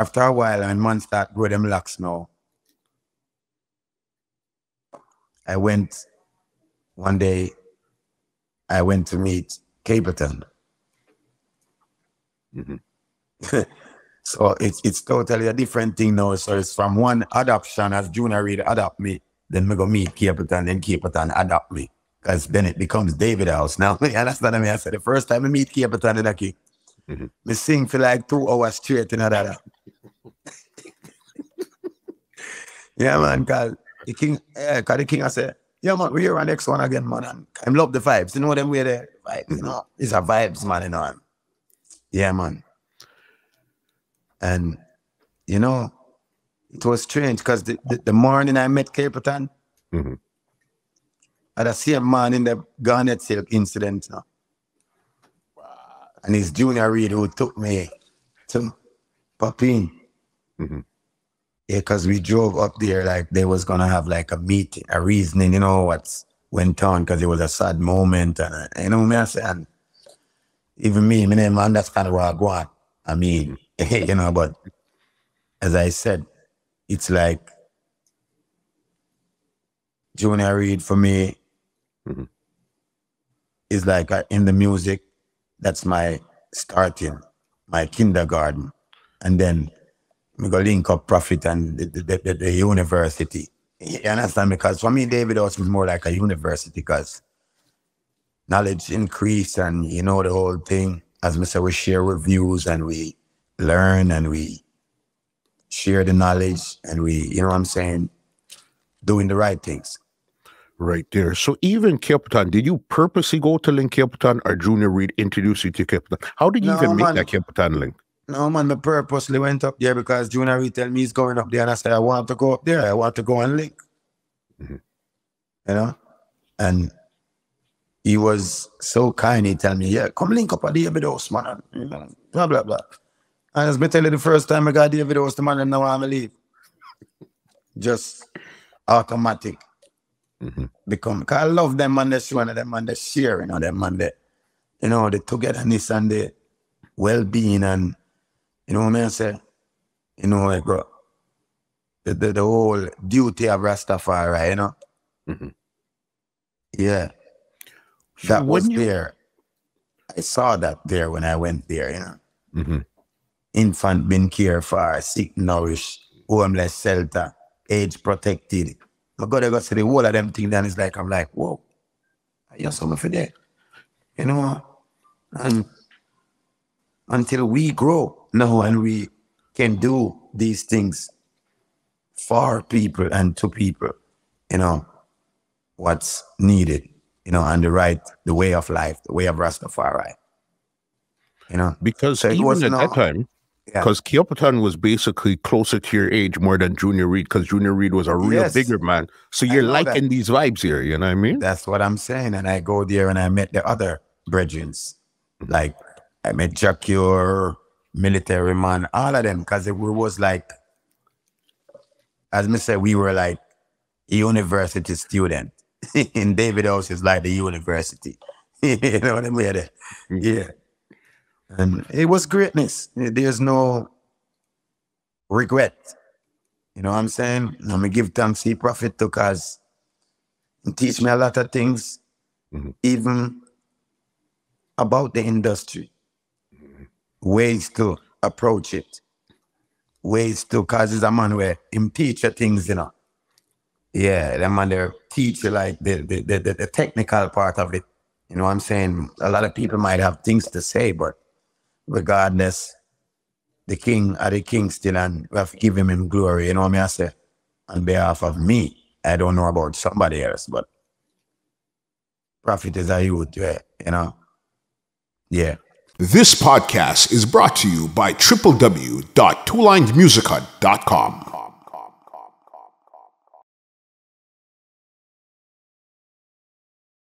After a while, and man start grow them locks now. I went, one day, I went to meet Capleton. Mm-hmm. So it's totally a different thing now. So it's from one adoption, as Junior Reed adopt me, then me go meet Capleton, then Capleton adopt me. Because then it becomes David House now. And that's not what I said. The first time I meet Capleton, I like, me sing for like 2 hours straight in that. Yeah, man, because the king I said, yeah, man, we're our next one again, man. And I love the vibes. You know them way there? Vibes, you know? It's a vibes, man, you know. Yeah, man. And, you know, it was strange because the morning I met Capleton, I had seen a man in the Garnet Silk incident, you know? And it's Junior Reed who took me to Papine. Yeah, because we drove up there like they was going to have like a meeting, a reasoning, you know, what went on, because it was a sad moment. And, you know, I said, even me didn't understand where I go on. I mean, you know, but as I said, it's like Junior Reed for me is like in the music. That's my starting, my kindergarten. And then we go link up Prophet and the university. You understand? Because for me, David House was more like a university because knowledge increased and you know the whole thing. As I said, we share reviews and we learn and we share the knowledge and we, you know what I'm saying, doing the right things. Right there. So even Capleton, did you purposely go to link Capleton or Junior Reed introduce you to Capleton? How did you even make that Capleton link? No, man, I purposely went up there because Junior Reed tell me he's going up there and I said, I want to go up there. I want to go and link. You know? And he was so kind. He tell me, yeah, come link up at David House, man. Blah, blah, blah. And as I tell you, the first time I got David House, the man didn't want me to leave. Just automatic. Become, cause I love them and the showing of them and the sharing of them and the, you know, the togetherness and the well-being and, you know what I say? You know, like, bro, the whole duty of Rastafari, you know? Yeah. So that was there. I saw that there when I went there, you know? Infant been cared for, sick, nourished, homeless shelter, age protected. My God, I got to the whole of them things, and it's like, I'm like, whoa, I hear something for that. You know? And until we grow now and we can do these things for people and to people, you know, what's needed, you know, and the right, the way of life, the way of Rastafari. You know? Because so even at that time, because Capleton was basically closer to your age more than Junior Reed, because Junior Reed was a real bigger man. So you're liking these vibes here, you know what I mean? That's what I'm saying. And I go there and I met the other brethren. Like, I met Jacky, military man, all of them, because it was like, as I said, we were like a university student. In David House, it's like the university. You know what I mean? Yeah. And it was greatness. There's no regret. You know what I'm saying? I'm going to give thanks to the Prophet too, because he teach me a lot of things, even about the industry. Ways to approach it. Ways to, because he's a man where him teach you things, you know. Yeah, that man there teach you like the technical part of it. You know what I'm saying? A lot of people might have things to say, but regardless, the king are the king still, and we have to give him glory, you know what I say? On behalf of me, I don't know about somebody else, but Prophet is a youth, yeah, you know? Yeah. This podcast is brought to you by www.2linedmusichut.com.